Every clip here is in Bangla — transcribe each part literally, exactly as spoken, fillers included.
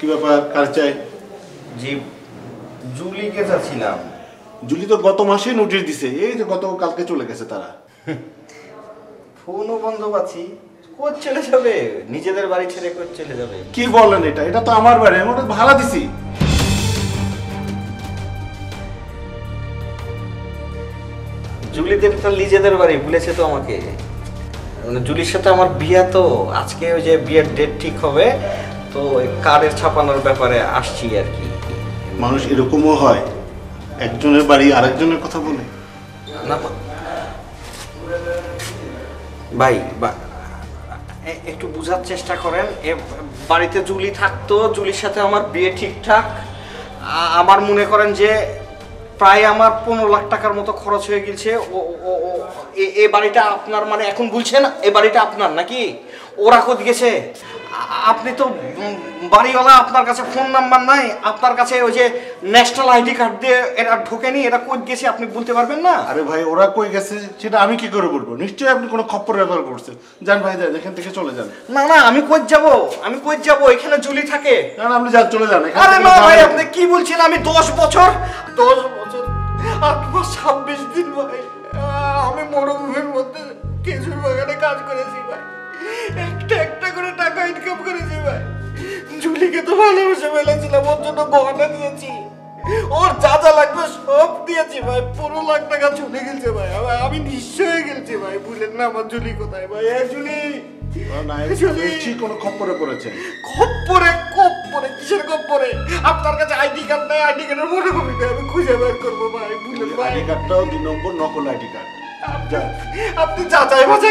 কি ব্যাপার কার চাই? জি জুলিকে চাইছিলাম। জুলি তো গত মাসে নোটিশ দিছে, এই যে গত কালকে চলে গেছে তারা। ফোনও বন্ধ পাচ্ছি, কোথা চলে যাবে? নিজেদের বাড়ি ছেড়ে কোথা চলে যাবে? কি বলেন এটা? এটা তো আমার বাড়ি, আমি ওটা ভাড়া দিছি। জুলিদের তো নিজেদের বাড়ি, বলেছে তো আমাকে। মানে জুলির সাথে আমার বিয়া, তো আজকে ওই যে বিয়ের ডেট ঠিক হবে, তো কার্ডের ছাপানোর ব্যাপারে আসছি আর কি। মানুষ এরকমও হয়, একজনের বাড়ি আরেকজনের কথা বলে। না ভাই, একটু বোঝার চেষ্টা করেন। বাড়িতে জুলি থাকতো, জুলির সাথে আমার বিয়ে ঠিকঠাক। আমার মনে করেন যে প্রায় আমার পনেরো লাখ টাকার মতো খরচ হয়ে গেছে। ও এ বাড়িটা আপনার, মানে এখন বলছেন এ বাড়িটা আপনার নাকি? ওরা খোঁজ গেছে, আপনি তো বাড়িওয়ালা, আপনার কাছে ফোন নাম্বার নাই, আপনার কাছে ওই যে ন্যাশনাল আইডি কার্ড দিয়ে এটা ঢোকেনি, এটা কই গেছে আপনি বলতে পারবেন না? আরে ভাই, ওরা কই গেছে সেটা আমি কি করে বলবো? নিশ্চয়ই আপনি কোনো খপ্পর ব্যবহার করছেন। যান ভাই, যান, এখান থেকে চলে যান। না না, আমি কই যাব? আমি কই যাব? এখানে জুলি থাকে। না না, আপনি যান, চলে যান। আরে না ভাই, আপনি কি বলছেন? আমি দশ বছর দশ বছর আটশো ছাব্বিশ দিন ভাই আমি মরুভূমির মধ্যে খেজুর বাগানে কাজ করেছি ভাই। একটা একটা করে টাকা ইনকাম করেছি ভাই। জুলিকে তো ভালোবেসে ফেলেছিলাম, ওর জন্য গহনা দিয়েছি, ওর যা যা লাগবে সব দিয়েছি ভাই। পনেরো লাখ টাকা চলে গেছে ভাই, আমি নিঃস্ব হয়ে গেছি ভাই। বুঝলেন না আমার জুলি কোথায় ভাই? হ্যাঁ জুলি, আপনি যাচাই বাছাই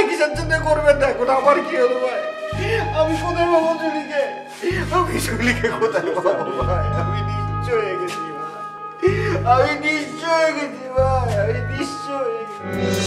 কিসের জন্য করবেন? দেখুন আমার কি হলো ভাই, আমি কোথায় পাবো জুলিকে? আমি জুলিকে কোথায় পাবো ভাই? আমি নিশ্চয় হয়ে গেছি, আমি নিশ্চয় হয়ে গেছি ভাই, আমি নিশ্চয় হয়ে গেছি।